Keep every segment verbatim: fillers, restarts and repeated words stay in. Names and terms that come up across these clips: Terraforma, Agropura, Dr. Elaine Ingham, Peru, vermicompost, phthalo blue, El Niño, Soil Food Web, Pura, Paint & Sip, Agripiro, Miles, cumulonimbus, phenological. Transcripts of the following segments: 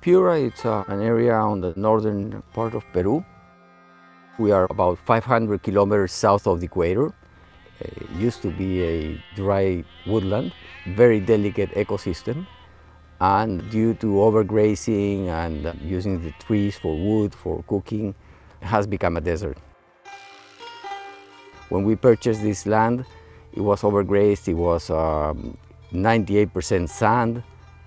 Pura is uh, an area on the northern part of Peru. We are about five hundred kilometers south of the equator. It used to be a dry woodland, very delicate ecosystem. And due to overgrazing and uh, using the trees for wood, for cooking, it has become a desert. When we purchased this land, it was overgrazed, it was ninety-eight percent um, sand,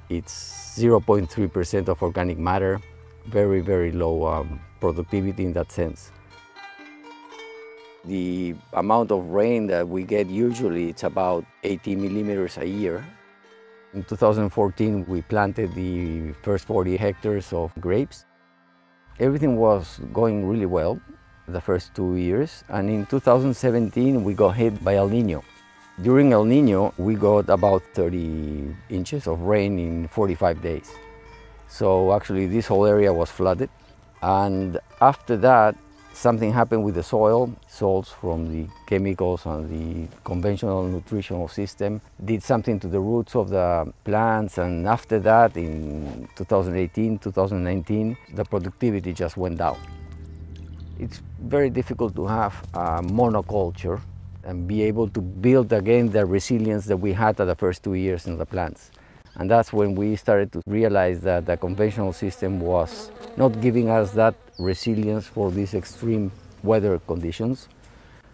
it's zero point three percent of organic matter, very, very low um, productivity in that sense. The amount of rain that we get usually, it's about eighty millimeters a year. In two thousand fourteen, we planted the first forty hectares of grapes. Everything was going really well the first two years, and in two thousand seventeen, we got hit by El Niño. During El Niño, we got about thirty inches of rain in forty-five days. So actually, this whole area was flooded. And after that, something happened with the soil. Salts from the chemicals and the conventional nutritional system did something to the roots of the plants, and after that, in two thousand eighteen, two thousand nineteen, the productivity just went down. It's very difficult to have a monoculture and be able to build again the resilience that we had at the first two years in the plants. And that's when we started to realize that the conventional system was not giving us that resilience for these extreme weather conditions.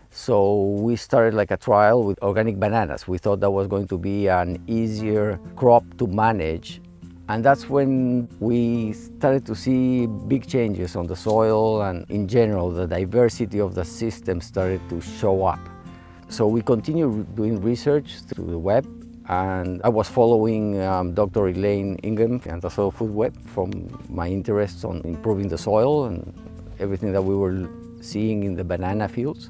So we started like a trial with organic bananas. We thought that was going to be an easier crop to manage. And that's when we started to see big changes on the soil, and in general, the diversity of the system started to show up. So we continued doing research through the web, and I was following um, Doctor Elaine Ingham and the Soil Food Web from my interests on improving the soil and everything that we were seeing in the banana fields.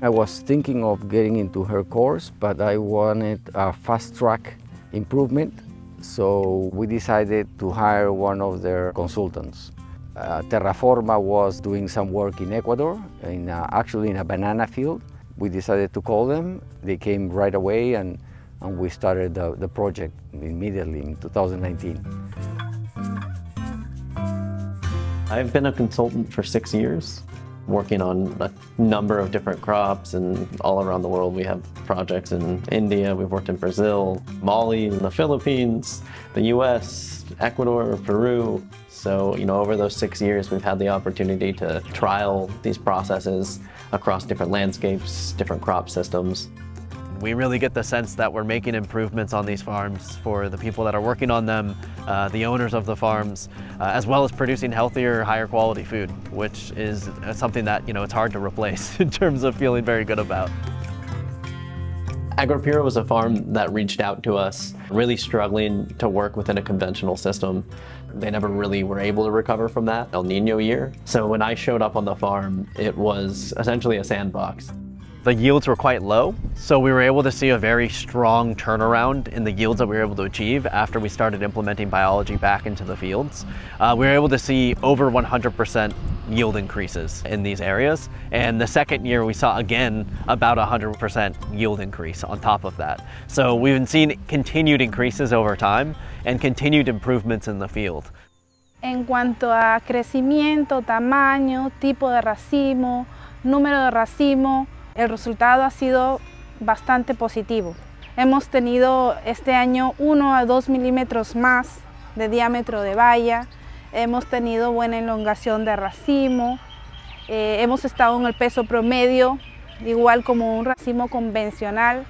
I was thinking of getting into her course, but I wanted a fast-track improvement, so we decided to hire one of their consultants. Uh, Terraforma was doing some work in Ecuador, in, uh, actually in a banana field. We decided to call them. They came right away, and and we started the, the project immediately in two thousand nineteen. I've been a consultant for six years, working on a number of different crops, and all around the world we have projects in India, we've worked in Brazil, Mali, the Philippines, the U S, Ecuador, Peru. So, you know, over those six years we've had the opportunity to trial these processes across different landscapes, different crop systems. We really get the sense that we're making improvements on these farms for the people that are working on them, uh, the owners of the farms, uh, as well as producing healthier, higher quality food, which is something that, you know, it's hard to replace in terms of feeling very good about. Agripiro was a farm that reached out to us, really struggling to work within a conventional system. They never really were able to recover from that El Niño year. So when I showed up on the farm, it was essentially a sandbox. The yields were quite low, so we were able to see a very strong turnaround in the yields that we were able to achieve after we started implementing biology back into the fields. Uh, we were able to see over one hundred percent yield increases in these areas, and the second year we saw again about one hundred percent yield increase on top of that. So we've been seeing continued increases over time and continued improvements in the field. En cuanto a crecimiento, tamaño, tipo de racimo, número de racimo, el resultado ha sido bastante positivo. Hemos tenido este año uno a dos milímetros más de diámetro de valla, hemos tenido buena elongación de racimo, eh, hemos estado en el peso promedio, igual como un racimo convencional.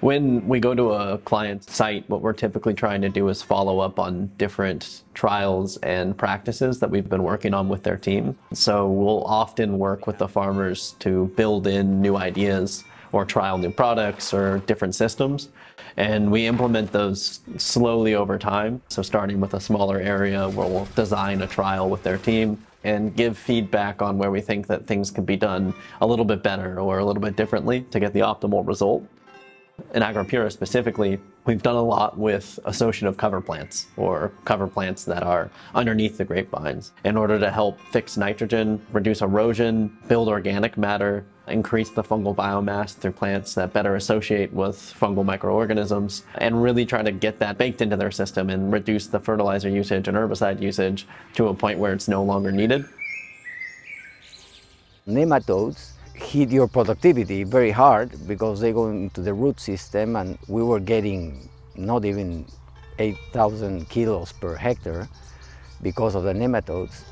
When we go to a client site, what we're typically trying to do is follow up on different trials and practices that we've been working on with their team. So we'll often work with the farmers to build in new ideas or trial new products or different systems. And we implement those slowly over time. So starting with a smaller area where we'll design a trial with their team and give feedback on where we think that things could be done a little bit better or a little bit differently to get the optimal result. In Agropura specifically, we've done a lot with associative cover plants, or cover plants that are underneath the grapevines, in order to help fix nitrogen, reduce erosion, build organic matter, increase the fungal biomass through plants that better associate with fungal microorganisms, and really try to get that baked into their system and reduce the fertilizer usage and herbicide usage to a point where it's no longer needed. Nematodes hit your productivity very hard because they go into the root system, and we were getting not even eight thousand kilos per hectare because of the nematodes.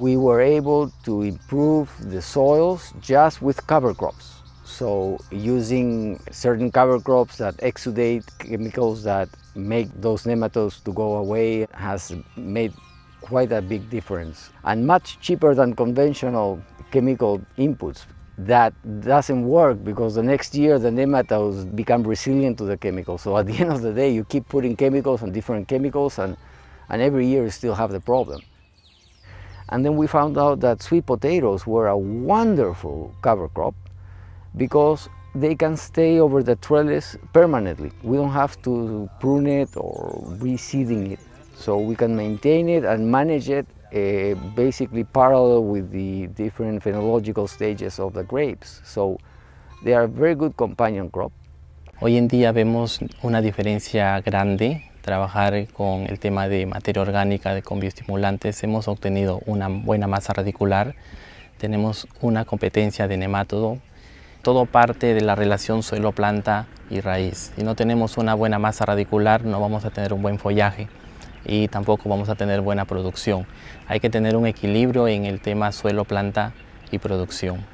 We were able to improve the soils just with cover crops. So using certain cover crops that exudate chemicals that make those nematodes to go away has made quite a big difference, and much cheaper than conventional chemical inputs. That doesn't work because the next year the nematodes become resilient to the chemicals. So at the end of the day, you keep putting chemicals and different chemicals, and, and every year you still have the problem. And then we found out that sweet potatoes were a wonderful cover crop because they can stay over the trellis permanently. We don't have to prune it or reseeding it. So we can maintain it and manage it Uh, basically parallel with the different phenological stages of the grapes. So they are a very good companion crop. Hoy en día vemos una diferencia grande. Trabajar con el tema de materia orgánica, de bioestimulantes, hemos obtenido una buena masa radicular. Tenemos una competencia de nematodo. Todo parte de la relación suelo-planta y raíz. Si no tenemos una buena masa radicular, no vamos a tener un buen follaje y tampoco vamos a tener buena producción. Hay que tener un equilibrio en el tema suelo, planta y producción.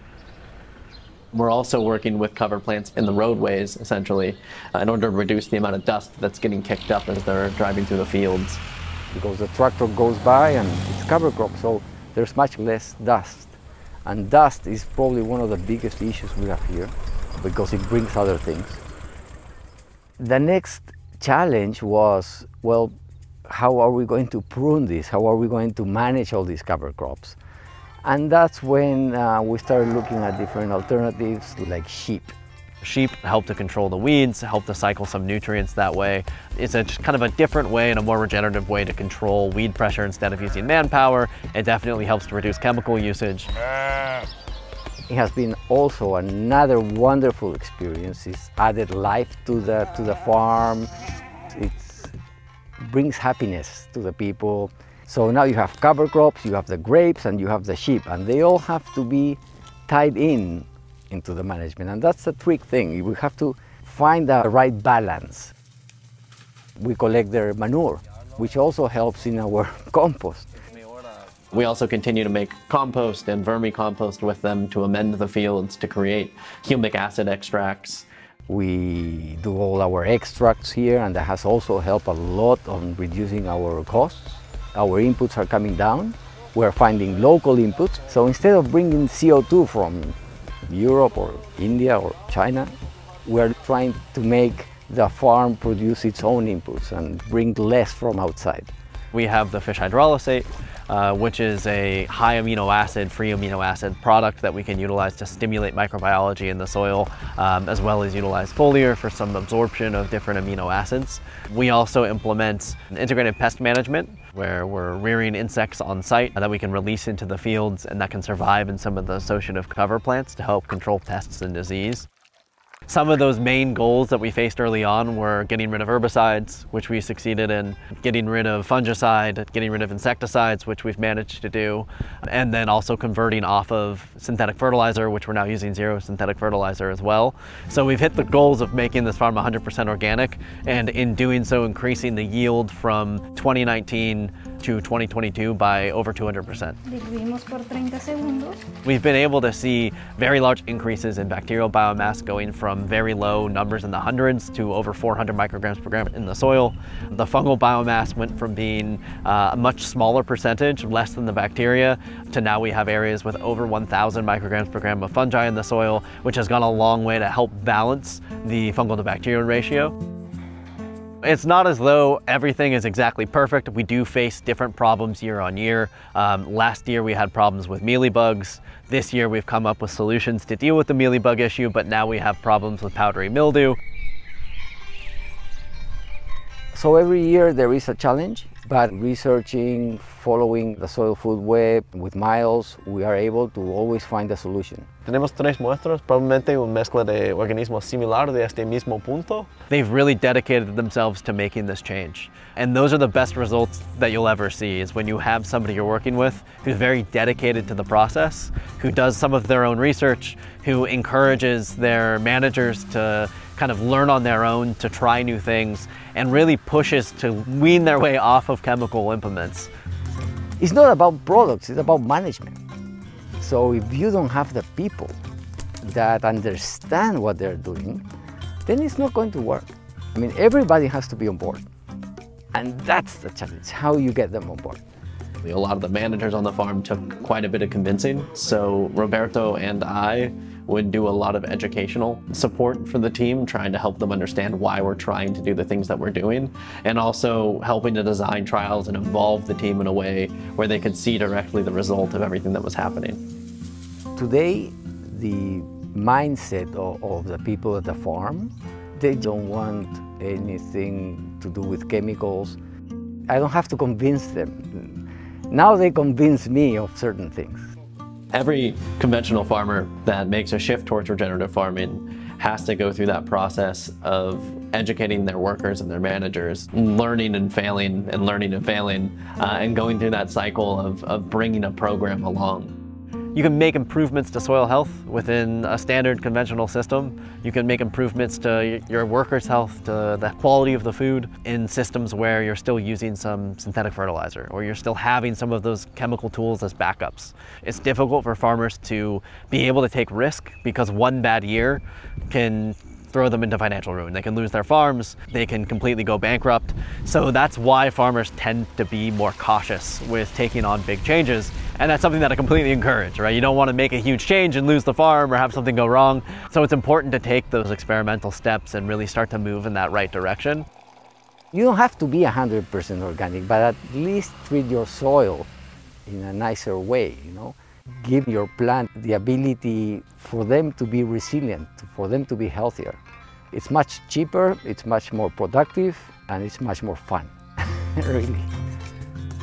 We're also working with cover plants in the roadways, essentially, in order to reduce the amount of dust that's getting kicked up as they're driving through the fields. Because the tractor goes by and it's cover crop, so there's much less dust. And dust is probably one of the biggest issues we have here, because it brings other things. The next challenge was, well, how are we going to prune this? How are we going to manage all these cover crops? And that's when uh, we started looking at different alternatives like sheep. Sheep help to control the weeds, help to cycle some nutrients that way. It's a, just kind of a different way and a more regenerative way to control weed pressure instead of using manpower. It definitely helps to reduce chemical usage. It has been also another wonderful experience. It's added life to the, to the farm. It's brings happiness to the people. So now you have cover crops, you have the grapes, and you have the sheep, and they all have to be tied in into the management. And that's the trick thing. We have to find the right balance. We collect their manure, which also helps in our compost. We also continue to make compost and vermicompost with them to amend the fields to create humic acid extracts. We do all our extracts here, and that has also helped a lot on reducing our costs. Our inputs are coming down. We're finding local inputs. So instead of bringing C O two from Europe or India or China, we're trying to make the farm produce its own inputs and bring less from outside. We have the fish hydrolysate, uh, which is a high amino acid, free amino acid product that we can utilize to stimulate microbiology in the soil, um, as well as utilize foliar for some absorption of different amino acids. We also implement integrated pest management, where we're rearing insects on site that we can release into the fields and that can survive in some of the associative cover plants to help control pests and disease. Some of those main goals that we faced early on were getting rid of herbicides, which we succeeded in, getting rid of fungicide, getting rid of insecticides, which we've managed to do, and then also converting off of synthetic fertilizer, which we're now using zero synthetic fertilizer as well. So we've hit the goals of making this farm one hundred percent organic, and in doing so, increasing the yield from twenty nineteen to twenty twenty-two by over two hundred percent. We've been able to see very large increases in bacterial biomass, going from very low numbers in the hundreds to over four hundred micrograms per gram in the soil. The fungal biomass went from being uh, a much smaller percentage, less than the bacteria, to now we have areas with over one thousand micrograms per gram of fungi in the soil, which has gone a long way to help balance the fungal to bacterial ratio. It's not as though everything is exactly perfect. We do face different problems year on year. Um, last year we had problems with mealybugs. This year we've come up with solutions to deal with the mealybug issue, but now we have problems with powdery mildew. So every year there is a challenge, but researching, following the Soil Food Web with Miles, we are able to always find a solution. Tenemos tres muestras, probablemente una mezcla de organismos similar de este mismo punto. They've really dedicated themselves to making this change. And those are the best results that you'll ever see, is when you have somebody you're working with who's very dedicated to the process, who does some of their own research, who encourages their managers to kind of learn on their own, to try new things, and really pushes to wean their way off of chemical implements. It's not about products, it's about management. So if you don't have the people that understand what they're doing, then it's not going to work. I mean, everybody has to be on board. And that's the challenge, how you get them on board. A lot of the managers on the farm took quite a bit of convincing, so Roberto and I would do a lot of educational support for the team, trying to help them understand why we're trying to do the things that we're doing, and also helping to design trials and involve the team in a way where they could see directly the result of everything that was happening. Today, the mindset of, of the people at the farm, they don't want anything to do with chemicals. I don't have to convince them. Now they convince me of certain things. Every conventional farmer that makes a shift towards regenerative farming has to go through that process of educating their workers and their managers, learning and failing and learning and failing, uh, and going through that cycle of, of bringing a program along. You can make improvements to soil health within a standard conventional system. You can make improvements to your workers' health, to the quality of the food in systems where you're still using some synthetic fertilizer or you're still having some of those chemical tools as backups. It's difficult for farmers to be able to take risk because one bad year can throw them into financial ruin. They can lose their farms, they can completely go bankrupt. So that's why farmers tend to be more cautious with taking on big changes. And that's something that I completely encourage, right? You don't want to make a huge change and lose the farm or have something go wrong. So it's important to take those experimental steps and really start to move in that right direction. You don't have to be one hundred percent organic, but at least treat your soil in a nicer way, you know? Give your plant the ability for them to be resilient, for them to be healthier. It's much cheaper, it's much more productive, and it's much more fun, really.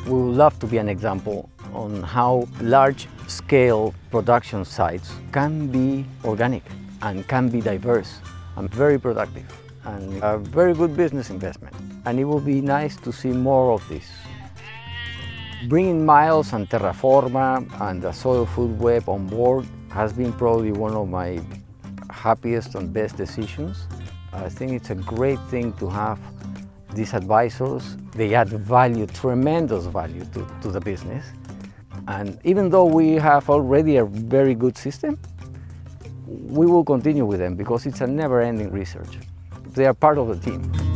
We would love to be an example on how large-scale production sites can be organic and can be diverse and very productive and a very good business investment. And it would be nice to see more of this. Bringing Miles and Terraforma and the Soil Food Web on board has been probably one of my happiest and best decisions. I think it's a great thing to have these advisors. They add value, tremendous value to, to the business. And even though we have already a very good system, we will continue with them because it's a never-ending research. They are part of the team.